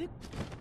Hip